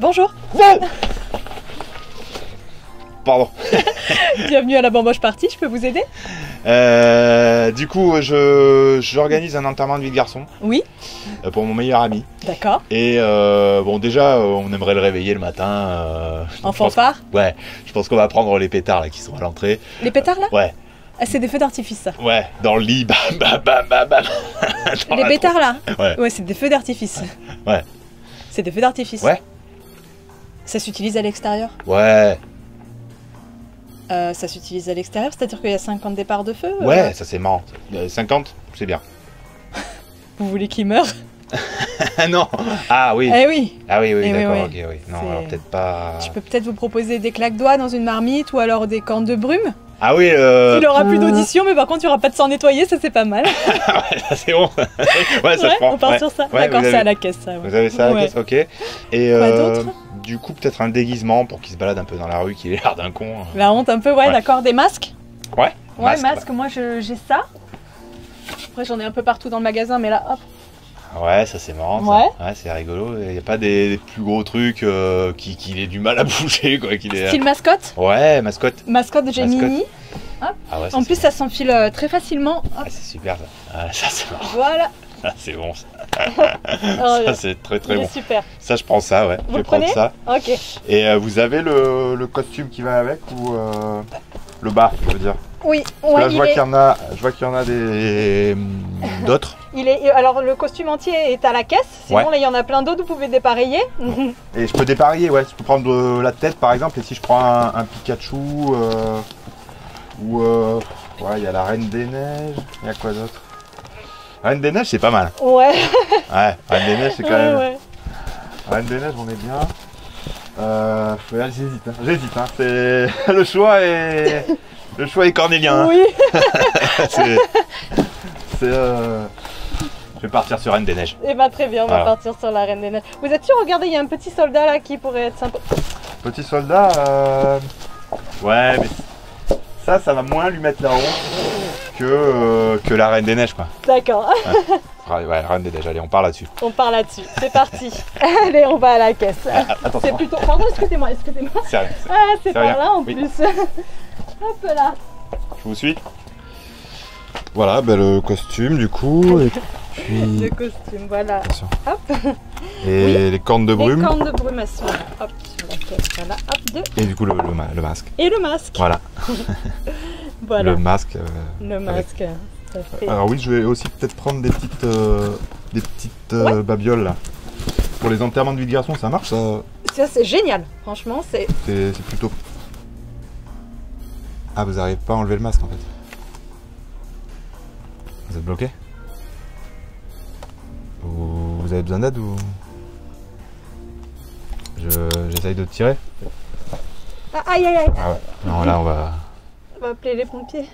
Bonjour. Pardon. Bienvenue à la Bamboche Party, je peux vous aider? Du coup, j'organise un enterrement de vie de garçon. Oui. Pour mon meilleur ami. D'accord. Et bon, déjà, on aimerait le réveiller le matin. En fanfare? Ouais. Je pense qu'on va prendre les pétards là, qui sont à l'entrée. Les pétards là? Ouais. Ah, c'est des feux d'artifice ça. Ouais, dans le lit, bam bam bam bam bam. Les pétards là? Ouais. Ouais, c'est des feux d'artifice. Ouais. C'est des feux d'artifice. Ouais. Ça s'utilise à l'extérieur? Ouais. Ça s'utilise à l'extérieur, c'est-à-dire qu'il y a 50 départs de feu? Ouais, ça c'est marrant. 50, c'est bien. Vous voulez qu'il meure? Non. Ah oui. Eh oui. Ah oui, oui, d'accord, oui. Ok, oui. Non, alors peut-être pas... Je peux peut-être vous proposer des claques-doigts dans une marmite ou alors des cannes de brume. Ah oui, Il aura plus d'audition, mais par contre, il n'y aura pas de sang nettoyer, ça c'est pas mal. Ouais, ça c'est bon. Ouais, ça ouais, on part sur ça. Ouais, d'accord, c'est à la caisse, ça. Ouais. Vous avez ça à la caisse, ok. Et quoi d'autre? Du coup, peut-être un déguisement pour qu'il se balade un peu dans la rue, qu'il ait l'air d'un con. La honte un peu, ouais, d'accord. Des masques? Ouais. Ouais, masque, moi j'ai ça. Après, j'en ai un peu partout dans le magasin, mais là, hop. Ouais, ça c'est marrant, ouais. Ça. Ouais, c'est rigolo. Il n'y a pas des plus gros trucs qu'il ait du mal à bouger, quoi. Style mascotte? Ouais, mascotte. Mascotte, j'ai Mini. Hop. Ah ouais, en plus, ça s'enfile très facilement. Ah, c'est super, ça. Ah, ça c'est marrant. Voilà. Ça c'est bon, ça. Ça c'est très très bon. Super. Ça, je prends ça, ouais. Vous je vais prendre ça. Ok. Et vous avez le costume qui va avec ou le bas, je veux dire? Oui, ouais, là, je vois qu'il y en a d'autres. Alors le costume entier est à la caisse, sinon là il y en a plein d'autres, vous pouvez dépareiller. Et je peux dépareiller, ouais, je peux prendre la tête par exemple, et si je prends un Pikachu, ouais, il y a la Reine des Neiges, il y a quoi d'autre? Reine des Neiges c'est pas mal. Ouais. Ouais, Reine des Neiges c'est quand même... Ouais. Reine des Neiges on est bien. J'hésite, hein. C'est... Le choix est... Le choix est cornélien. Oui. Hein. Je vais partir sur Reine des Neiges. Eh ben très bien, on va partir sur la Reine des Neiges. Vous êtes sûr? Regardez, il y a un petit soldat là qui pourrait être sympa. Petit soldat, ouais, mais ça va moins lui mettre la honte que la Reine des Neiges, quoi. D'accord. Ouais, ouais, Reine des Neiges. Allez, on part là-dessus. On part là-dessus. C'est parti. Allez, on va à la caisse. Attends. C'est plutôt. Pardon, excusez-moi, excusez-moi. C'est rien. Ah, c'est par là en plus. Hop là. Je vous suis. Voilà, ben le costume du coup. Et puis... Le costume, voilà. Hop. Et les cornes de brume. Les cornes de brume, elles sont là. Hop, sur la caisse, voilà. Hop, deux. Et du coup, le masque. Et le masque. Voilà. Voilà. Le masque. Le masque. Avec... Ça fait... Alors oui, je vais aussi peut-être prendre des petites babioles là. Pour les enterrements de vie de garçon, ça marche ça? Ça, c'est génial. Franchement, c'est... C'est plutôt... Ah, vous n'arrivez pas à enlever le masque en fait? Vous êtes bloqué? Vous avez besoin d'aide ou... J'essaye de tirer. Ah, aïe aïe aïe. Ah ouais. Non, là on va... On va appeler les pompiers.